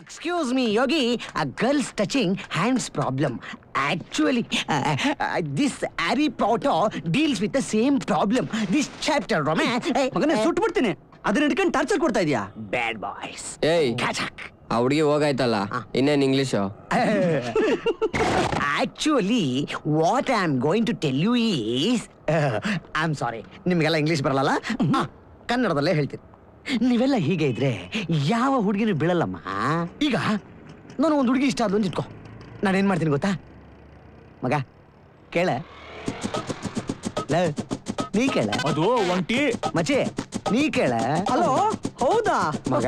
Excuse me, Yogi. A girl's touching hands problem. Actually, this Harry Potter deals with the same problem. This chapter romance. Magane suit martine. Adana edukon torture korta idiya. Bad boys. Hey. Kachak. Avdige hogaitalla. Inna in English. Actually, what I am going to tell you is I'm sorry. Nimgella English baralala. Kannadadalle heltini. ನೀವೆಲ್ಲ ಹೀಗೆ ಇದ್ರೆ ಯಾವ ಹುಡುಗಿನೂ ಬೀಳಲ್ಲಮ್ಮ. ಈಗ ನಾನು ಒಂದು ಹುಡುಗಿ ಇಷ್ಟ ಆದ್ಲು ಅಂತ ಇಟ್ಕೋ, ನಾನೇನ್ ಮಾಡ್ತೀನಿ ಗೊತ್ತಾ ಮಗ? ಕೇಳ ನೀ ಕೇಳ, ಅದು ಒಂಟಿ ಮಚೆ ನೀ ಕೇಳ. ಹಲೋ, ಹೌದಾ ಮಗ?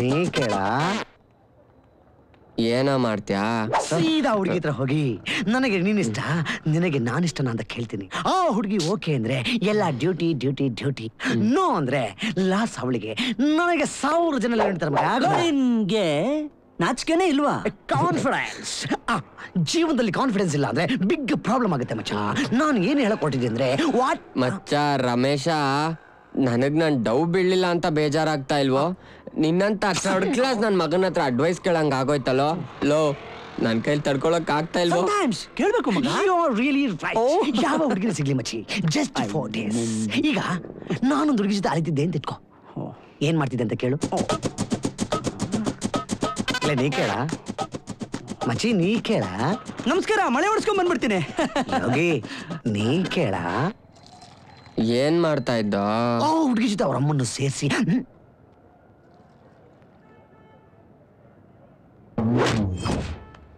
ನೀ ಕೇಳ, ಏನ ಮಾಡ್ತೀಯಾ? ಸೀದಾ ಹುಡುಗಿ ಹತ್ರ ಹೋಗಿ ನನಗೆ ನೀನಿಷ್ಟ, ನಿನಗೆ ನಾನಿಷ್ಟನ ಅಂತ ಕೇಳ್ತೀನಿ. ಆ ಹುಡುಗಿ ಓಕೆ ಅಂದ್ರೆ ಎಲ್ಲ ಡ್ಯೂಟಿ ಡ್ಯೂಟಿ ಡ್ಯೂಟಿ, ನೋ ಅಂದ್ರೆ ಲಾಸ್ ಅವಳಿಗೆ. ನನಗೆ 1000 ಜನ ಹೇಳ್ತಾರೆ ಮಗ. ನಿನ್ಗೆ ನಾಚಿಕೆನೇ ಇಲ್ವಾ? ಕಾನ್ಫಿಡೆನ್ಸ್ ಜೀವನದಲ್ಲಿ ಕಾನ್ಫಿಡೆನ್ಸ್ ಇಲ್ಲ ಅಂದ್ರೆ ಬಿಗ್ ಪ್ರಾಬ್ಲಮ್ ಆಗುತ್ತೆ ಮಚ್ಚ. ನಾನು ಏನು ಹೇಳಕೊಟ್ಟಿದ್ದೆ ಅಂದ್ರೆ ವಾಟ್ ಮಚ್ಚ ರಮೇಶ, ನನಗ್ ನಾನು ಡೌ ಬೀಳಲಿಲ್ಲ ಅಂತ ಬೇಜಾರಾಗ್ತಾ ಇಲ್ವೋ? ನಿನ್ನಂತ ಥರ್ಡ್ ಕ್ಲಾಸ್ ನನ್ನ ಮಗನ ಹತ್ರ ಅಡ್ವೈಸ್ ಕೇಳಂಗ ಆಗೋಯ್ತಲ್ಲೋ. ಲೋ, ನನ್ನ ಕೈಲಿ ತಡ್ಕೊಳಕ್ ಆಗ್ತಾ ಇಲ್ವೋ? ಕೇಳ್ಬೇಕು ಮಗ. You are really right. ಯಾವ ಹುಡುಗಿನ ಸಿಗ್ಲಿ ಮಚ್ಚಿ, ಜಸ್ಟ್ ಫಾರ್ ದಿಸ್. ಈಗ ನಾನೊಂದು ಹುಡುಗಿ ಜೊತೆ ಅಳಿತಿದ್ದೆ ಅಂತ ಇಟ್ಕೋ, ಏನ್ ಮಾಡ್ತಿದ್ದೆ ಅಂತ ಕೇಳು. ಇಲ್ಲ ನೀ ಕೇಳ ಮಚ್ಚಿ, ನೀ ಕೇಳ. ನಮಸ್ಕಾರ, ಮಳೆ ಹೊಡ್ಸ್ಕೊಂಡ್ ಬಂದ್ಬಿಡ್ತೀನಿ. ಹೋಗಿ ನೀ ಕೇಳ, ಏನ್ ಮಾಡ್ತಾ ಇದ್ದ? ಹುಡುಗಿ ಜೊತೆ ಅವ್ರ ಅಮ್ಮನ್ನು ಸೇರಿಸಿ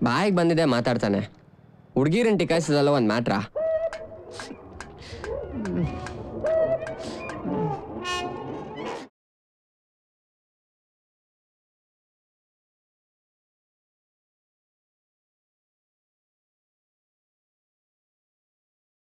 ಬಾಯಿಗೆ ಬಂದಿದೆ ಮಾತಾಡ್ತಾನೆ. ಹುಡುಗಿರಂಟಿ ಕಾಯಿಸೋದಲ್ಲ ಒಂದ್ ಮ್ಯಾಟ್ರಾ?